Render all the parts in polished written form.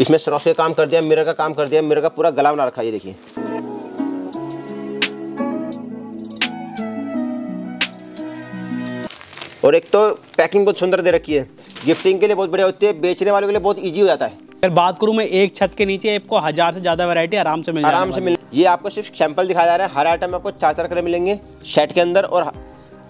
इसमें श्रॉफ का काम कर दिया, मिरर का काम कर दिया, मिरर का पूरा गला बना रखा है, ये देखिए। और एक तो पैकिंग बहुत सुंदर दे रखी है, गिफ्टिंग के लिए बहुत बढ़िया होती है, बेचने वालों के लिए बहुत ईजी हो जाता है। अगर बात करूं मैं एक छत के नीचे आपको 1000 से ज्यादा वैरायटी आराम से मिल। ये आपको सिर्फ सैंपल दिखाया जा रहा है, हर आइटम में आपको 4-4 कलर मिलेंगे सेट के अंदर, और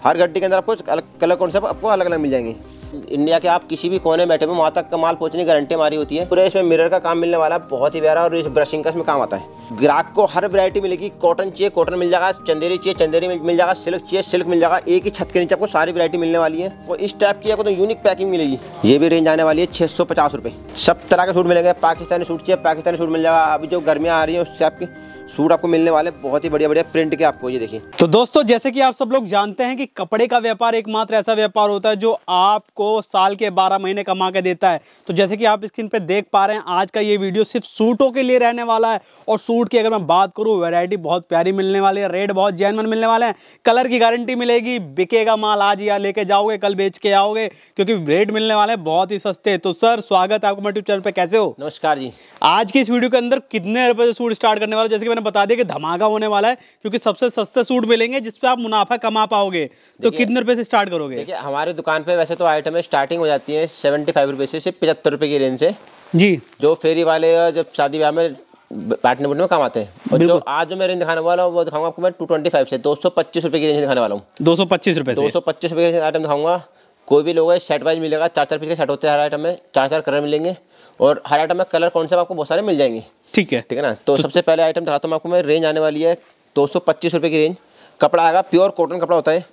हर गड्ढे के अंदर आपको कलर कॉन्सेप्ट आपको अलग अलग मिल जाएंगे। इंडिया के आप किसी भी कोने बैठे में वहाँ तक का माल पहुँचने की गारंटी हमारी होती है। पूरे इसमें मिरर का काम मिलने वाला है, बहुत ही प्यारा, और इस ब्रशिंग का इसमें काम आता है। ग्राहक को हर वैरायटी मिलेगी, कॉटन चाहिए कॉटन मिल जाएगा, चंदेरी चाहिए चंदेरी मिल जाएगा, सिल्क चाहिए सिल्क मिल जाएगा। एक ही छत के नीचे आपको सारी वैरायटी मिलने वाली है, और इस टाइप की आपको तो यूनिक पैकिंग मिलेगी। ये भी रेंज आने वाली है 650 रुपये। सब तरह के सूट मिलेंगे, पाकिस्तानी सूट चाहिए पाकिस्तानी सूट मिल जाएगा। अभी जो गर्मियाँ आ रही है उस टाइप के सूट आपको मिलने वाले, बहुत ही बढ़िया बढ़िया प्रिंट के आपको, ये देखिए। तो दोस्तों जैसे कि आप सब लोग जानते हैं कि कपड़े का व्यापार एकमात्र ऐसा व्यापार होता है जो आपको साल के 12 महीने कमा के देता है। तो जैसे कि आप स्क्रीन पे देख पा रहे हैं, आज का ये वीडियो सिर्फ सूटों के लिए रहने वाला है। और सूट की अगर मैं बात करूँ, वेरायटी बहुत प्यारी मिलने वाली है, रेट बहुत जेन्युइन मिलने वाले हैं, कलर की गारंटी मिलेगी, बिकेगा माल, आज या लेके जाओगे कल बेच के आओगे, क्योंकि रेट मिलने वाले हैं बहुत ही सस्ते। तो सर स्वागत है आपको मेरे चैनल पर, कैसे हो? नमस्कार जी। आज की इस वीडियो के अंदर कितने रुपये से सूट स्टार्ट करने वाले, जैसे कि बता दिया कि धमाका होने वाला है, क्योंकि सबसे सस्ते सूट मिलेंगे जिसपे आप मुनाफा कमा पाओगे। तो कितने रुपए से स्टार्ट करोगे? देखिए हमारी दुकान पे वैसे तो आइटमें स्टार्टिंग हो जाती है 75 रुपए से 75 रुपए की रेंज से जी, जो फेरी वाले जब शादी ब्याह में बांटने में काम आते हैं। और जो आज जो मैं रेंज दिखाने वाला हूँ वो दिखाऊंगा आपको मैं 225 से 225 रुपए की रेंज दिखाने वाला हूँ। 225 रुपए आइटम दिखाऊंगा। कोई भी लोग है सेट वाइज मिलेगा, 4-4 पीस के सेट होते हैं, हर आइटम में 4-4 कलर मिलेंगे, और हर आइटम में कलर कॉन्सेप्ट आपको बहुत सारे मिल जाएंगे। ठीक है ना। तो सबसे पहले आइटम दिखाता हूँ आपको मैं, रेंज आने वाली है 225 रुपये की रेंज। कपड़ा आएगा प्योर कॉटन कपड़ा होता है,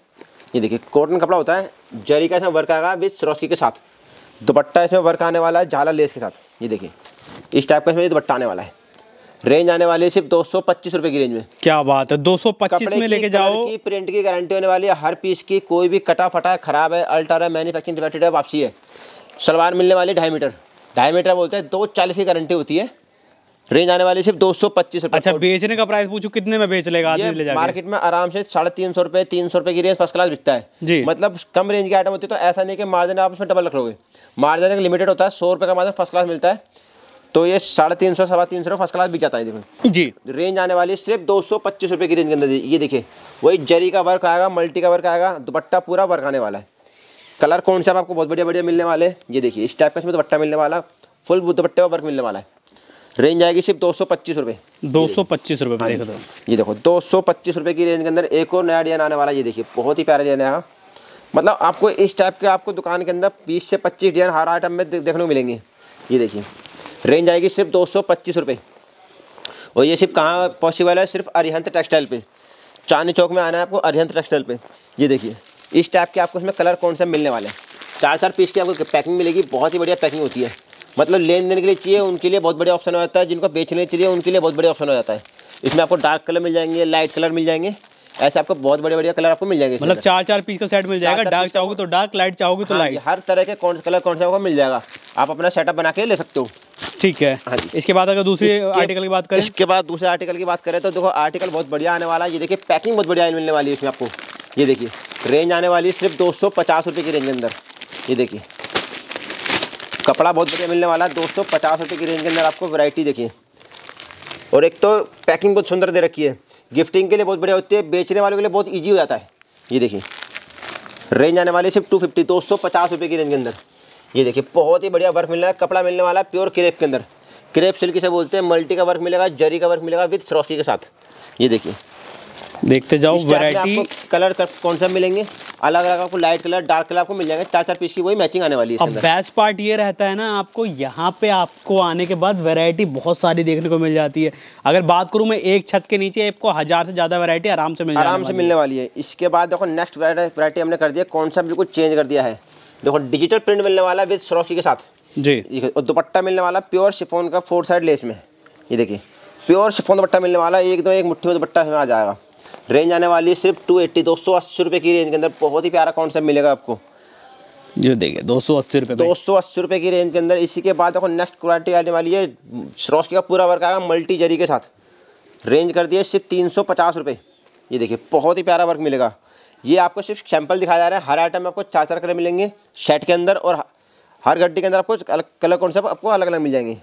ये देखिए कॉटन कपड़ा होता है, जरी का इसमें वर्क आएगा विद सरोस्की के साथ, दुपट्टा इसमें वर्क आने वाला है झाला लेस के साथ, ये देखिए इस टाइप का इसमें दुपट्टा आने वाला है। रेंज आने वाली है सिर्फ 225 रुपये की रेंज में। क्या बात है, 225 में लेके जाओ। की प्रिंट की गारंटी होने वाली है, हर पीस की कोई भी कटा फटा है, खराब है, अल्टर है, मैन्युफैक्चरिंग डिफेक्टेड है, वापसी है। सलवार मिलने वाली 2.5 मीटर बोलते हैं, 240 की गारंटी होती है। रेंज आने वाली सिर्फ 225 रुपये। अच्छा, बेचने का प्राइस पूछूं कितने में बेच लेगा आदमी ले जाके? मार्केट में आराम से 350 रुपये 300 रुपये की रेंज फर्स्ट क्लास बिकता है जी। मतलब कम रेंज की आइटम होती है, तो ऐसा नहीं कि मार्जिन आप इसमें डबल रखोगे, मार्जिन एक लिमिटेड होता है, 100 रुपये का मार्जिन फर्स्ट क्लास मिलता है। तो ये 350 350 फर्स्ट क्लास बिक जाता है। देखो जी, रेंज आने वाली सिर्फ 225 रुपये की रेंज के अंदर। ये देखिए वही जरी का वर्क आएगा, मल्टी का वर्क आएगा, दुपट्टा पूरा वर्क आने वाला है, कलर कौन सा आपको बहुत बढ़िया बढ़िया मिलने वाले हैं। ये देखिए इस टाइप का इसमें दुपट्टा मिलने वाला, फुल दुपट्टे का वर्क मिलने वाला है। रेंज आएगी सिर्फ 225 रुपये। 225 रुपये। ये देखो 225 रुपये की रेंज के अंदर एक और नया डिजाइन आने वाला है, ये देखिए बहुत ही प्यारा डिजाइन आएगा। मतलब आपको इस टाइप के आपको दुकान के अंदर 20 से 25 डिजाइन हर आइटम में देखने को मिलेंगे। ये देखिए रेंज आएगी सिर्फ 225 रुपये। और ये सिर्फ कहाँ पॉसिबल है? सिर्फ अरिहंत टेक्सटाइल पे, चांदनी चौक में आना है आपको, अरिहंत टेक्सटाइल पे। ये देखिए इस टाइप के आपको इसमें कलर कौन से मिलने वाले हैं, 4-4 पीस की आपको पैकिंग मिलेगी, बहुत ही बढ़िया पैकिंग होती है। मतलब लेन देन के लिए चाहिए उनके लिए बहुत बढ़िया ऑप्शन हो जाता है, जिनको बेचने के लिए उनके लिए बहुत बढ़िया ऑप्शन हो जाता है। इसमें आपको डार्क कलर मिल जाएंगे, लाइट कलर मिल जाएंगे, ऐसे आपको बहुत बड़े बढ़िया कलर आपको मिल जाएंगे। मतलब 4-4 पीस का सेट मिल जाएगा, डार्क चाहोगे तो डार्क, लाइट चाहोगे तो लाइट, हर तरह के कलर कौन सा मिल जाएगा, आप अपना सेटअप बना के ले सकते हो। ठीक है। हाँ जी, इसके बाद अगर दूसरे आर्टिकल की बात करें, इसके बाद दूसरे आर्टिकल की बात करें तो देखो आर्टिकल बहुत बढ़िया आने वाला है। ये देखिए पैकिंग बहुत बढ़िया मिलने वाली है इसमें आपको। ये देखिए रेंज आने वाली है सिर्फ 250 रुपये की रेंज के अंदर। ये देखिए कपड़ा बहुत बढ़िया मिलने वाला है, 250 रुपये की रेंज के अंदर आपको वैरायटी देखिए। और एक तो पैकिंग बहुत सुंदर दे रखी है, गिफ्टिंग के लिए बहुत बढ़िया होती है, बेचने वालों के लिए बहुत ईजी हो जाता है। ये देखिए रेंज आने वाली सिर्फ 250 रुपये की रेंज के अंदर। ये देखिए बहुत ही बढ़िया वर्क मिल रहा है, कपड़ा मिलने वाला है प्योर क्रेप के अंदर, क्रेप सिल्क इसे बोलते हैं, मल्टी का वर्क मिलेगा, जरी का वर्क मिलेगा विद सरोस्की के साथ। ये देखिए देखते जाओ वैरायटी, कलर कौन सा मिलेंगे अलग अलग आपको, लाइट कलर डार्क कलर आपको मिल जाएंगे, 4-4 पीस की वही मैचिंग आने वाली है। अब बेस्ट पार्ट ये रहता है ना, आपको यहाँ पे आपको आने के बाद वैरायटी बहुत सारी देखने को मिल जाती है। अगर बात करूँ मैं एक छत के नीचे आपको 1000 से ज़्यादा वैरायटी आराम से मिलने वाली है। इसके बाद देखो नेक्स्ट वैरायटी हमने कर दिया, कौन सा बिल्कुल चेंज कर दिया है। देखो डिजिटल प्रिंट मिलने वाला है विद सरोस्की के साथ जी, और दुपट्टा मिलने वाला प्योर शिफॉन का 4 साइड लेस में। ये देखिए प्योर शिफॉन दुपट्टा मिलने वाला, एक मुट्ठी में दुपट्टा हमें आ जाएगा। रेंज आने वाली है सिर्फ 280 रुपये की रेंज के अंदर। बहुत ही प्यारा कॉन्सेप्ट मिलेगा आपको, जो देखिए 280 रुपये 280 रुपये की रेंज के अंदर। इसी के बाद देखो नेक्स्ट क्वालिटी आने वाली है, सरोस्की का पूरा वर्क आएगा मल्टी जरी के साथ। रेंज कर दिए सिर्फ 350 रुपये। ये देखिए बहुत ही प्यारा वर्क मिलेगा। ये आपको सिर्फ सैंपल दिखाया जा रहा है, हर आइटम में आपको 4-4 कलर मिलेंगे सेट के अंदर, और हर गड्ढे के अंदर आपको कलर कॉन्सेप्ट आपको अलग अलग मिल जाएंगे।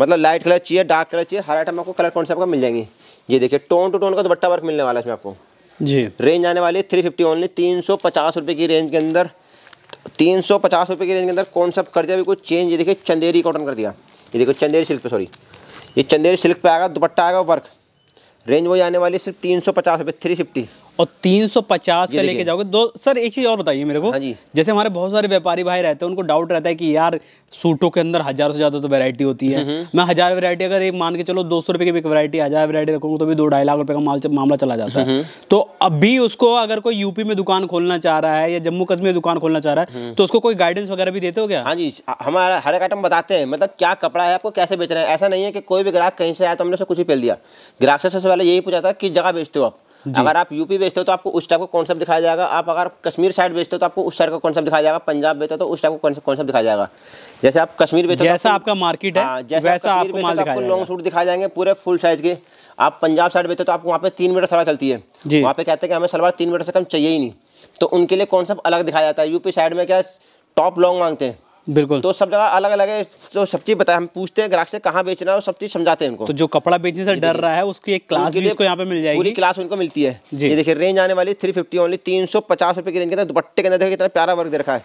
मतलब लाइट कलर चाहिए, डार्क कलर चाहिए, हर आइटम आपको कलर कौन से आपको मिल जाएंगे। ये देखिए टोन टू टोन का दुपट्टा वर्क मिलने वाला है इसमें आपको जी। रेंज आने वाली है 350 ओनली, 350 रुपये की रेंज के अंदर, 350 रुपये की रेंज के अंदर कॉन्सेप्ट कर दिया अभी कुछ चेंज। ये देखिए चंदेरी कॉटन कर दिया, ये देखो चंदेरी सिल्क पे, सॉरी ये चंदेरी सिल्क पे आएगा दुपट्टा, आएगा वर्क। रेंज वही आने वाली है सिर्फ 350 रुपये, 350 और 350 का लेके जाओगे। दो सर एक चीज़ और बताइए मेरे को, हाँ जी, जैसे हमारे बहुत सारे व्यापारी भाई रहते हैं, उनको डाउट रहता है कि यार सूटों के अंदर 1000 से ज़्यादा तो वैरायटी होती है, मैं 1000 वैरायटी अगर एक मान के चलो 200 रुपये की एक वैरायटी, 1000 वैरायटी रखूँगा तो भी 2-2.5 लाख रुपये का मामला चला जाता है। तो अभी उसको अगर कोई यूपी में दुकान खोलना चाह रहा है या जम्मू कश्मीर में दुकान खोलना चाह रहा है तो उसको कोई गाइडेंस वगैरह भी देते हो क्या? हाँ जी, हमारा हर एक आइटम बताते हैं, मतलब क्या कपड़ा है आपको कैसे बेचना है। ऐसा नहीं है कि कोई भी ग्राहक कहीं से आया तो हमने उसको कुछ ही पहल दिया। ग्राहक से सबसे पहले यही पूछा था किस जगह बेचते हो आप। अगर आप यूपी बेचते हो तो आपको उस टाइप का कॉन्सेप्ट दिखाया जाएगा, आप अगर कश्मीर साइड बेचते हो तो आपको उस साइड का कॉन्सेप्ट दिखाया जाएगा, पंजाब बेचते हो तो उस टाइप का कॉन्सेप्ट दिखाया जाएगा। जैसे आप कश्मीर बेचते हो, जैसा आपका मार्केट है जैसा आपको लॉन्ग सूट दिखाए जाएंगे पूरे फुल साइज के। आप पंजाब साइड बेचते हो तो आपको वहाँ पे 3 मीटर सलवार चलती है, वहाँ पे कहते हैं कि हमें सलवार 3 मीटर से कम चाहिए ही नहीं, तो उनके लिए कॉन्सेप्ट अलग दिखाया जाता है। यूपी साइड में क्या टॉप लॉन्ग मांगते हैं, बिल्कुल, तो सब जगह अलग अलग है। तो सब चीज बताया, हम पूछते हैं ग्राहक से कहाँ बेचना है, सब चीज समझाते हैं उनको। तो जो कपड़ा बेचने से डर रहा है उसकी एक क्लास भी इसको यहाँ पे मिल जाएगी, पूरी क्लास उनको मिलती है। ये देखिए रेंज आने वाली 350 ओनली, 350 रुपये की रेंज के अंदर। दुपट्टे के अंदर देखिए कितना प्यारा वर्क दे रखा है,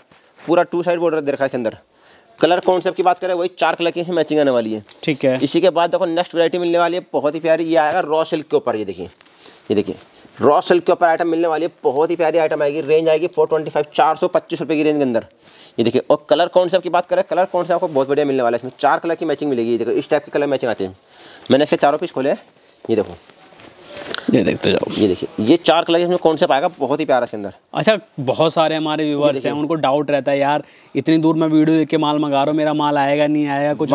पूरा 2 साइड बॉर्डर दे रखा है इसके अंदर। कलर कॉन्सेप्ट की बात करें वही 4 कलर की मैचिंग आने वाली है, ठीक है। इसी के बाद देखो नेक्स्ट वैरायटी मिलने वाली है बहुत ही प्यारी, ये आएगा रॉ सिल्क के ऊपर। ये देखिए रॉ सिल्क के ऊपर आइटम मिलने वाली है, बहुत ही प्यारी आइटम आएगी। रेंज आएगी 425, 425 रुपये की रेंज के अंदर। ये देखिए, और कलर कॉन्सेप्ट की बात करें, कलर कॉन्सेप्ट आपको बहुत बढ़िया मिलने वाला है। इसमें 4 कलर की मैचिंग मिलेगी। ये देखो इस टाइप के कलर मैचिंग आते हैं, मैंने इसके 4 पीस खोले हैं। ये देखो, ये देखते जाओ, ये देखिए ये 4 कलर इसमें कॉन्सेप्ट आएगा बहुत ही प्यारा इसके अंदर। अच्छा, बहुत सारे हमारे व्यूअर्स हैं, उनको डाउट रहता है यार इतनी दूर मैं वीडियो देख के माल मंगा रहा हूँ, मेरा माल आएगा नहीं आएगा, कुछ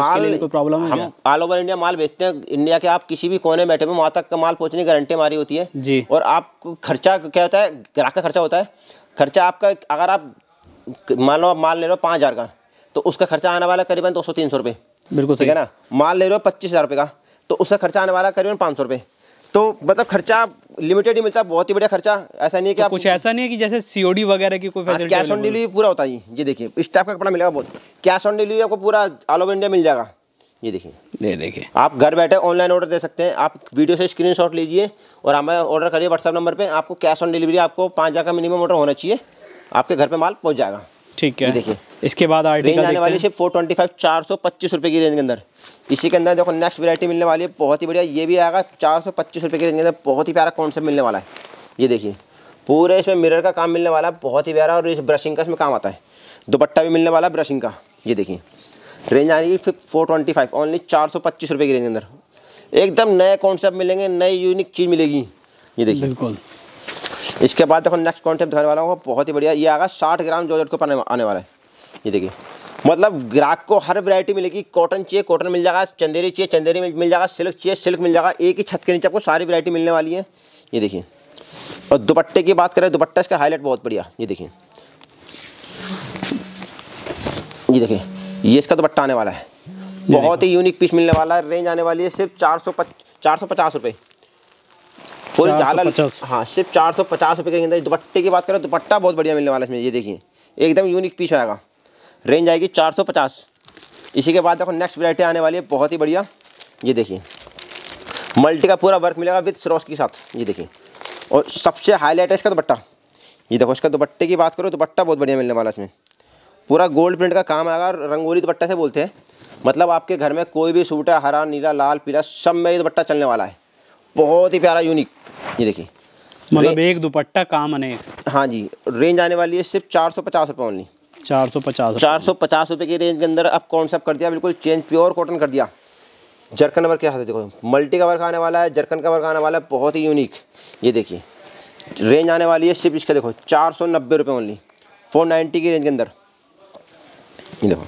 प्रॉब्लम है? हम ऑल ओवर इंडिया माल बेचते हैं, इंडिया के आप किसी भी कोने बैठे में वहाँ तक का माल पहुँचने की गारंटी हमारी होती है जी। और आपको खर्चा क्या होता है, ग्राहक का खर्चा होता है, खर्चा आपका अगर आप मान लो आप माल ले रहे हो 5000 का, तो उसका खर्चा आने वाला करीबन 200-300 रुपये, बिल्कुल ठीक है ना। माल ले रहे हो 25,000 रुपये का, तो उसका खर्चा आने वाला करीबन 500 रुपये। तो मतलब खर्चा लिमिटेड ही मिलता है, बहुत ही बढ़िया खर्चा। ऐसा नहीं है कि आप कुछ ऐसा नहीं है कि जैसे COD वगैरह की कोई फैसिलिटी, कैश ऑन डिलीवरी पूरा होता है। ये देखिए इस टाइप का कपड़ा मिलेगा, बहुत कैश ऑन डिलीवरी आपको पूरा ऑल ओवर इंडिया मिल जाएगा। ये देखिए आप घर बैठे ऑनलाइन ऑर्डर दे सकते हैं। आप वीडियो से स्क्रीनशॉट लीजिए और हमें ऑर्डर करिए व्हाट्सअप नंबर पर। आपको कैश ऑन डिलीवरी, आपको 5000 का मिनिमम ऑर्डर होना चाहिए, आपके घर पे माल पहुंच जाएगा, ठीक है। देखिए इसके बाद रेंज आने वाली है 425, 425 रुपये की रेंज के अंदर। इसी के अंदर देखो नेक्स्ट वैरायटी मिलने वाली है बहुत ही बढ़िया, ये भी आएगा 425 रुपये की रेंज के अंदर। बहुत ही प्यारा कॉन्सेप्ट मिलने वाला है। ये देखिए पूरे इसमें मिरर का काम मिलने वाला है, बहुत ही प्यारा, और इस ब्रशिंग का इसमें काम आता है। दुपट्टा भी मिलने वाला है ब्रशिंग का। ये देखिए रेंज आएगी 425 ओनली, 425 रुपये की रेंज के अंदर। एकदम नए कॉन्सेप्ट मिलेंगे, नई यूनिक चीज़ मिलेगी। ये देखिए बिल्कुल। इसके बाद देखो नेक्स्ट कॉन्सेप्ट दिखाने वाला हूँ, बहुत ही बढ़िया। ये आएगा 60 ग्राम जॉर्जेट के ऊपर आने वाला है। ये देखिए मतलब ग्राहक को हर वैरायटी मिलेगी। कॉटन चाहिए कॉटन मिल जाएगा, चंदेरी चाहिए चंदेरी मिल जाएगा, सिल्क चाहिए सिल्क मिल जाएगा। एक ही छत के नीचे आपको सारी वैरायटी मिलने वाली है। ये देखिए, और दुपट्टे की बात करें, दुपट्टा इसका हाईलाइट बहुत बढ़िया। ये देखिए ये इसका दुपट्टा आने वाला है, बहुत ही यूनिक पीस मिलने वाला है। रेंज आने वाली है सिर्फ 450 रुपये फुल झालर, हाँ सिर्फ 450 रुपये के अंदर। दुपट्टे की बात करें, दुपट्टा बहुत बढ़िया मिलने वाला है इसमें। ये देखिए एकदम यूनिक पीस आएगा। रेंज आएगी 450। इसी के बाद देखो नेक्स्ट वैरायटी आने वाली है बहुत ही बढ़िया। ये देखिए मल्टी का पूरा वर्क मिलेगा विद स्रोस के साथ। ये देखिए, और सबसे हाईलाइट है इसका दुपट्टा। ये देखो इसका दुपट्टे की बात करो, दुपट्टा बहुत बढ़िया मिलने वाला है इसमें। पूरा गोल्ड प्रिंट का काम आएगा, रंगोली दुपट्टा से बोलते हैं। मतलब आपके घर में कोई भी सूट है, हरा नीला लाल पीला, सब में ये दुपट्टा चलने वाला है। बहुत ही प्यारा यूनिक। ये देखिए मतलब एक दुपट्टा काम अनेक। हाँ जी, रेंज आने वाली है सिर्फ 450 रुपये ओनली, 450 रुपये की रेंज के अंदर। अब कॉन्सेप्ट कर दिया बिल्कुल चेंज, प्योर कॉटन कर दिया। जरकन वर्क के साथ देखो मल्टी का वर्क आने वाला है, जरकन का वर्क आने वाला है, बहुत ही यूनिक। ये देखिए रेंज आने वाली है सिर्फ इसका देखो 490 रुपये ओनली, 490 की रेंज के अंदर। ये देखो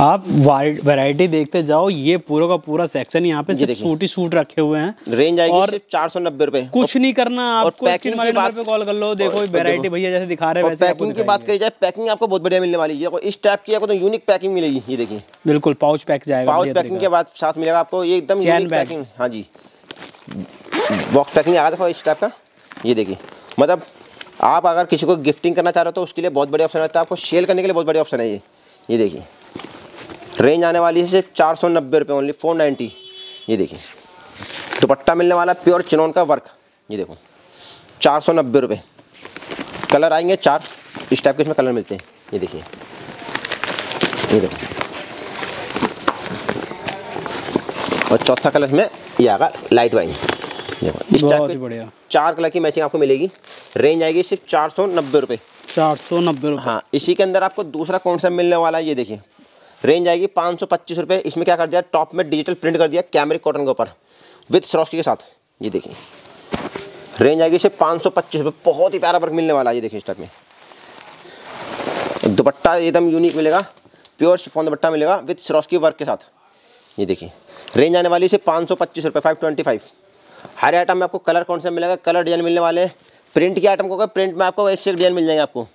आप वैरायटी देखते जाओ, ये पूरा का पूरा सेक्शन यहाँ पे सिर्फ सूट ही सूट रखे हुए हैं। रेंज आएगी और सिर्फ 490 रुपये, कुछ नहीं करना आपको। पैकिंग की बात पे कॉल कर लो, देखो वैरायटी भैया जैसे दिखा रहे हैं वैसे। पैकिंग की बात करी जाए, पैकिंग आपको बहुत बढ़िया मिलने वाली है। इस टाइप की आपको तो यूनिक पैकिंग मिलेगी। ये देखिए बिल्कुल पाउच पैक जाएगा, पाउच पैकिंग के बाद साथ मिलेगा आपको ये एकदम यूनिक पैकिंग। हाँ जी, बॉक्स पैकिंग आया देखो इस टाइप का। ये देखिए मतलब आप अगर किसी को गिफ्टिंग करना चाह रहे हो तो उसके लिए बहुत बढ़िया ऑप्शन रहता है, आपको सेल करने के लिए बहुत बढ़िया ऑप्शन है ये। ये देखिए रेंज आने वाली है 490 रुपये ओनली 490। ये देखिए दुपट्टा मिलने वाला प्योर चिनोन का वर्क, ये देखो 490 रुपये। कलर आएंगे 4 इस टाइप के, इसमें कलर मिलते हैं। ये देखिए, ये देखो, और चौथा कलर में ये आएगा लाइट वाइन। देखो इस टाइप के 4 कलर की मैचिंग आपको मिलेगी। रेंज आएगी सिर्फ 490 रुपये, 490 रुपये। हाँ, इसी के अंदर आपको दूसरा कॉन्सेप्ट मिलने वाला है। ये देखिए रेंज आएगी 525 रुपये। इसमें क्या कर दिया, टॉप में डिजिटल प्रिंट कर दिया कैमरिक कॉटन के ऊपर विथ स्रॉस्की के साथ। ये देखिए रेंज आएगी सिर्फ 525 रुपये। बहुत ही प्यारा वर्क मिलने वाला है। ये देखिए इस टाइप में दुपट्टा एकदम यूनिक मिलेगा, प्योर शिफॉन दुपट्टा मिलेगा विथ स्रॉस्की वर्क के साथ। ये देखिए रेंज आने वाली है सिर्फ 525 रुपये, 525। हर आइटम में आपको कलर कौन सा मिलेगा, कलर डिजाइन मिलने वाले हैं। प्रिंट के आइटम को प्रिंट में आपको एक से एक डिजाइन मिल जाएंगे आपको।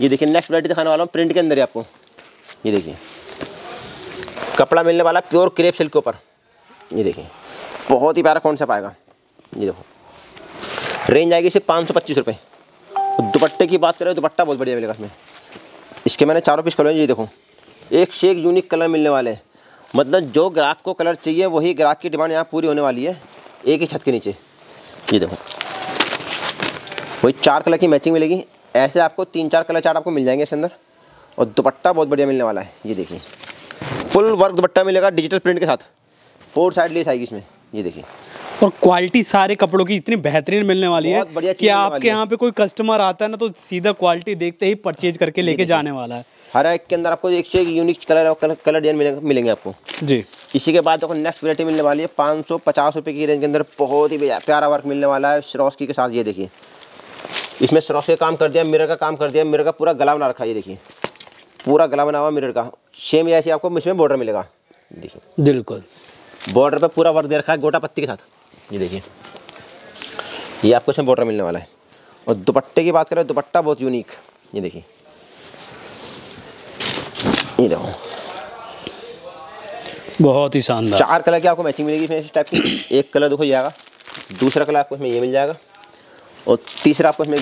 ये देखिए नेक्स्ट वैरायटी दिखाने वाला हूँ प्रिंट के अंदर ही आपको। ये देखिए कपड़ा मिलने वाला प्योर क्रेप सिल्क के ऊपर। ये देखिए बहुत ही प्यारा कॉन्सेप्ट आएगा। ये देखो रेंज आएगी सिर्फ 525 रुपये। दुपट्टे की बात करें, दुपट्टा बहुत बढ़िया मिलेगा इसमें। इसके मैंने 4 पीस कलर, ये देखो एक से एक यूनिक कलर मिलने वाले हैं। मतलब जो ग्राहक को कलर चाहिए वही ग्राहक की डिमांड यहाँ पूरी होने वाली है एक ही छत के नीचे। ये देखो वही 4 कलर की मैचिंग मिलेगी। ऐसे आपको 3-4 कलर चार्ट आपको मिल जाएंगे इसके अंदर। और दुपट्टा बहुत बढ़िया मिलने वाला है। ये देखिए फुल वर्क दुपट्टा मिलेगा डिजिटल प्रिंट के साथ। 4 साइड लेस आएगी इसमें। ये देखिए और क्वालिटी सारे कपड़ों की इतनी बेहतरीन मिलने वाली है कि आपके यहाँ पे कोई कस्टमर आता है ना तो सीधा क्वालिटी देखते ही परचेज करके लेके जाने वाला है। हर एक के अंदर आपको एक से एक यूनिक कलर और कलर डिजाइन मिलेंगे आपको जी। इसी के बाद आपको नेक्स्ट वेरायटी मिलने वाली है 550 रुपये की रेंज के अंदर। बहुत ही प्यारा वर्क मिलने वाला है स्रॉस्की के साथ। ये देखिए इसमें स्रॉस्की काम कर दिया, मिरर का काम कर दिया, मिरर का पूरा गला बना रखा है। ये देखिए पूरा गला बना हुआ मिरर का। सेम ऐसे आपको इसमें बॉर्डर मिलेगा, देखिए बिल्कुल बॉर्डर पे पूरा वर्क दे रखा है गोटा पत्ती के साथ। ये देखिए ये आपको इसमें बॉर्डर मिलने वाला है। और दुपट्टे की बात करें, दुपट्टा बहुत यूनिक। ये देखिए, ये देखो बहुत ही शानदार। 4 कलर की आपको मैचिंग मिलेगी इसमें इस टाइप की। एक कलर देखो ये आएगा, दूसरा कलर आपको इसमें ये मिल जाएगा, और तीसरा आपको इसमें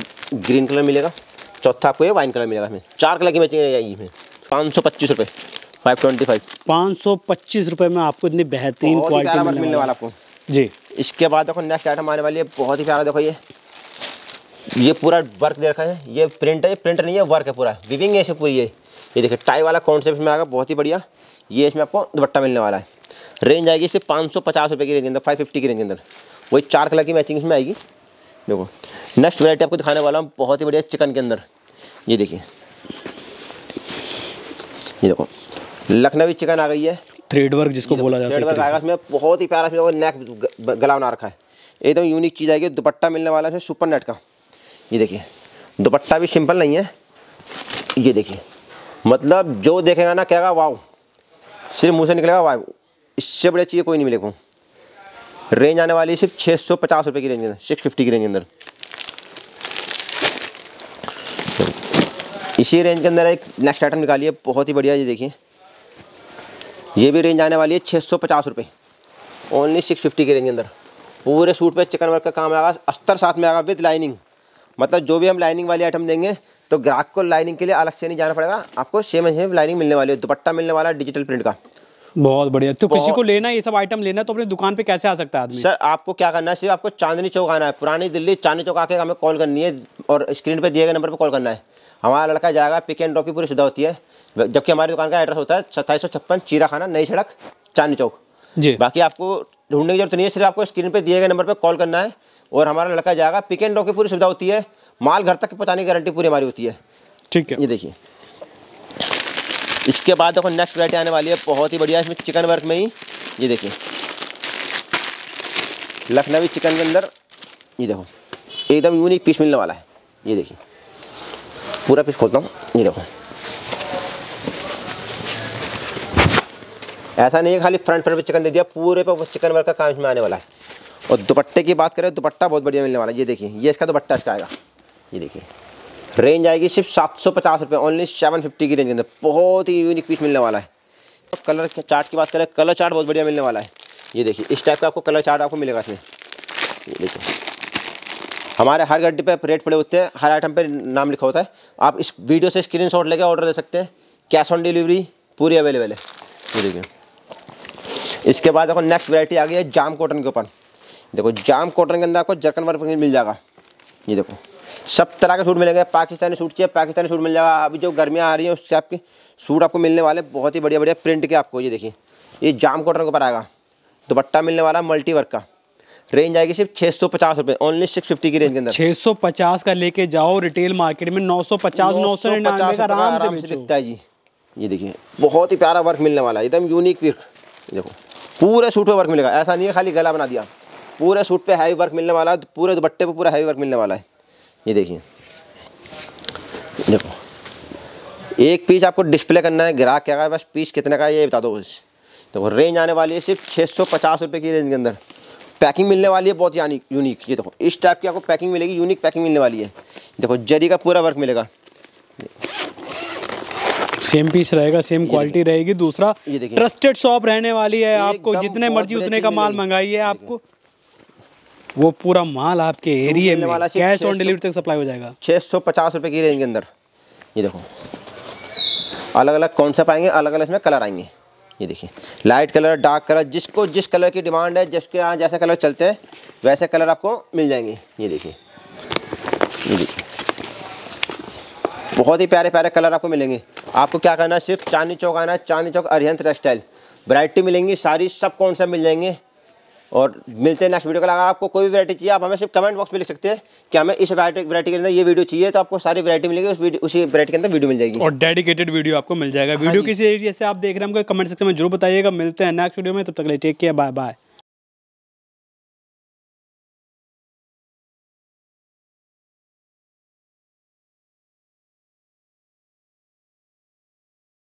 ग्रीन कलर मिलेगा, चौथा आपको ये वाइन कलर मिलेगा। इसमें 4 कलर की मैचिंग रहेगी इसमें। 525 रुपये, 525। 525 रुपये में आपको इतनी बेहतरीन क्वालिटी मिलने वाला आपको जी। इसके बाद देखो नेक्स्ट आइटम आने वाली है बहुत ही प्यारा। देखो ये पूरा वर्क दे रखा है। ये प्रिंट है, ये प्रिंट नहीं है, वर्क है पूरा, विविंग है इसमें पूरी। ये देखिए टाई वाला कॉन्सेप्ट इसमें आएगा बहुत ही बढ़िया। ये इसमें आपको दुपट्टा मिलने वाला है। रेंज आएगी सिर्फ 550 रुपये की रेंज के अंदर, 550 की रेंज के अंदर। वही 4 कलर की मैचिंग इसमें आएगी। देखो नेक्स्ट वैरायटी आपको दिखाने वाला हूँ बहुत ही बढ़िया चिकन के अंदर। ये देखिए, ये देखो लखनवी चिकन आ गई है, थ्रेड वर्क जिसको बोला जाता है। थ्रेड वर्क आएगा इसमें बहुत ही प्यारा। इसमें नेक गला बना रखा है, एकदम यूनिक चीज़ आएगी। दुपट्टा मिलने वाला है सुपर नेट का। ये देखिए दुपट्टा भी सिंपल नहीं है। ये देखिए मतलब जो देखेगा ना कहेगा वाव, सिर्फ मुँह से निकलेगा वाव। इससे बढ़िया चीज़ कोई नहीं मिलेगा। रेंज आने वाली है सिर्फ 650 रुपये की रेंज के अंदर, 650 की रेंज के अंदर। इसी रेंज के अंदर एक नेक्स्ट आइटम निकालिए बहुत ही बढ़िया। ये देखिए ये भी रेंज आने वाली है 650 रुपये ओनली, 650 की रेंज के अंदर। पूरे सूट पे चिकन वर्क का काम आएगा, अस्तर साथ में आएगा विद लाइनिंग। मतलब जो भी हम लाइनिंग वाली आइटम देंगे तो ग्राहक को लाइनिंग के लिए अलग से नहीं जाना पड़ेगा, आपको सेम लाइनिंग मिलने वाली है। दुपट्टा मिलने वाला है डिजिटल प्रिंट का, बहुत बढ़िया। तो किसी को लेना, ये सब आइटम लेना तो अपनी दुकान पे कैसे आ सकता है आदमी? सर आपको क्या करना है, सिर्फ आपको चांदनी चौक आना है, पुरानी दिल्ली चांदनी चौक आके हमें कॉल करनी है और स्क्रीन पे दिए गए नंबर पे कॉल करना है। हमारा लड़का जाएगा, पिक एंड ड्रॉप की पूरी सुविधा होती है। जबकि हमारी दुकान का एड्रेस होता है 2756 चीराखाना, नई सड़क, चांदनी चौक जी। बाकी आपको ढूंढने की जरूरत नहीं है, सिर्फ आपको स्क्रीन पर दिए गए नंबर पर कॉल करना है और हमारा लड़का जाएगा, पिक एंड ड्रॉप की पूरी सुविधा होती है। माल घर तक पहुँचाने की गारंटी पूरी हमारी होती है, ठीक है। ये देखिए इसके बाद देखो नेक्स्ट वैरायटी आने वाली है बहुत ही बढ़िया। इसमें चिकन वर्क में ही ये देखिए लखनवी चिकन के अंदर। ये देखो एकदम यूनिक पीस मिलने वाला है। ये देखिए पूरा पीस खोलता हूँ। ये देखो ऐसा नहीं है खाली फ्रंट पे चिकन दे दिया, पूरे पे चिकन वर्क का काम इसमें आने वाला है। और दुपट्टे की बात करें, दुपट्टा बहुत बढ़िया मिलने वाला है। ये देखिए ये इसका दुपट्टा इसका आएगा। ये देखिए रेंज आएगी सिर्फ 750 रुपये ओनली, 750 की रेंज के अंदर। बहुत ही यूनिक पीस मिलने वाला है। और कलर चार्ट की बात करें, कलर चार्ट बहुत बढ़िया मिलने वाला है। ये देखिए इस टाइप का आपको कलर चार्ट आपको मिलेगा इसमें। ये देखिए हमारे हर गड्ढे पे रेट पड़े होते हैं, हर आइटम पे नाम लिखा होता है। आप इस वीडियो से स्क्रीनशॉट लेकर ऑर्डर दे सकते हैं। कैश ऑन डिलीवरी पूरी अवेलेबल है। ये देखिए। इसके बाद देखो नेक्स्ट वैरायटी आ गई है जाम कॉटन के ऊपर। देखो जाम कॉटन के अंदर आपको जर्कन वर्क मिल जाएगा। ये देखो सब तरह के सूट मिलेंगे। पाकिस्तानी सूट चाहिए पाकिस्तानी सूट मिल जाएगा। अभी जो गर्मियाँ आ रही हैं उससे आपके सूट आपको मिलने वाले बहुत ही बढ़िया बढ़िया प्रिंट के आपको। ये देखिए ये जाम कॉटन के ऊपर आएगा। दुपट्टा मिलने वाला मल्टी वर्क का। रेंज आएगी सिर्फ 650 रुपये, ओनली 650 की रेंज के अंदर। 650 का लेके जाओ रिटेल मार्केट में 950 का आराम से बिकता है जी। ये देखिए बहुत ही प्यारा वर्क मिलने वाला है, एकदम यूनिक वर्क। देखो पूरे सूट पे वर्क मिलेगा, ऐसा नहीं है खाली गला बना दिया, पूरे सूट पे हैवी वर्क मिलने वाला है। पूरे दुपट्टे पे पूरा हैवी वर्क मिलने वाला है। ये देखिए देखो एक पीस आपको डिस्प्ले करना है ग्राहक क्या का, बस पीस कितने का ये बता दो बस। देखो रेंज आने वाली है सिर्फ 650 रुपये की रेंज के अंदर। पैकिंग मिलने वाली है बहुत यानी यूनिक। ये देखो इस टाइप की आपको पैकिंग मिलेगी, यूनिक पैकिंग मिलने वाली है। देखो जरी का पूरा वर्क मिलेगा, सेम पीस रहेगा, सेम क्वालिटी रहेगी। दूसरा ट्रस्टेड शॉप रहने वाली है, आपको जितने मर्जी उतने का माल मंगाइए, आपको वो पूरा माल आपके एरिया में कैश ऑन डिलीवरी तक सप्लाई हो जाएगा। 650 रुपये की रेंज के अंदर। ये देखो अलग अलग कॉन्सेप्ट आएंगे, अलग अलग इसमें कलर आएंगे। ये देखिए लाइट कलर, डार्क कलर, जिसको जिस कलर की डिमांड है, जिसके यहाँ जैसे कलर चलते हैं वैसे कलर आपको मिल जाएंगे। ये देखिए बहुत ही प्यारे प्यारे कलर आपको मिलेंगे। आपको क्या करना है, सिर्फ चांदनी चौक आना है। चांदनी चौक अरिहंत टेक्सटाइल, वैरायटी मिलेंगी सारी, सब कौन सा मिल जाएंगे। और मिलते हैं नेक्स्ट वीडियो का। अगर आपको कोई भी वैरायटी चाहिए आप हमें सिर्फ कमेंट बॉक्स में लिख सकते हैं कि हमें इस वैरायटी के अंदर ये वीडियो चाहिए, तो आपको सारी वैरायटी मिलेगी, उसी वैरायटी के अंदर वीडियो मिल जाएगी और डेडिकेटेड वीडियो आपको मिल जाएगा। वीडियो किसी एरिया से आप देख रहे हैं हमको कमेंट सेक्शन में जरूर बताइएगा। मिलते हैं नेक्स्ट वीडियो में, तब तक ले टेक केयर, बाय बाय।